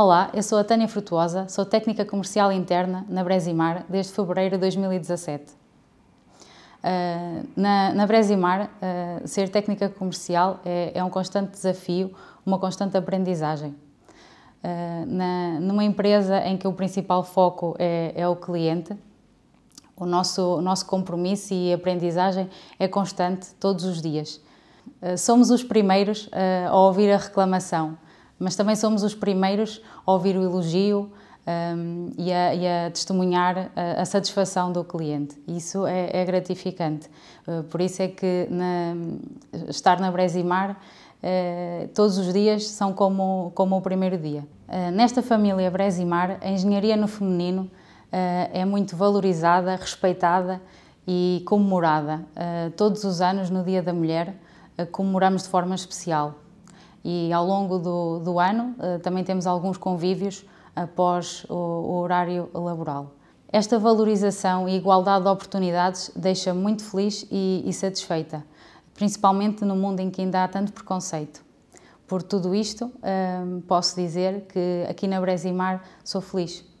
Olá, eu sou a Tânia Frutuosa, sou técnica comercial interna na Bresimar desde fevereiro de 2017. Na Bresimar, ser técnica comercial é um constante desafio, uma constante aprendizagem. Numa empresa em que o principal foco é o cliente, o nosso compromisso e aprendizagem é constante todos os dias. Somos os primeiros a ouvir a reclamação, mas também somos os primeiros a ouvir o elogio e a testemunhar a satisfação do cliente. Isso é gratificante. Por isso é que estar na Bresimar todos os dias são como o primeiro dia. Nesta família Bresimar, a engenharia no feminino é muito valorizada, respeitada e comemorada. Todos os anos, no Dia da Mulher, comemoramos de forma especial. E ao longo do ano também temos alguns convívios após o horário laboral. Esta valorização e igualdade de oportunidades deixa-me muito feliz e satisfeita, principalmente no mundo em que ainda há tanto preconceito. Por tudo isto, posso dizer que aqui na Bresimar sou feliz.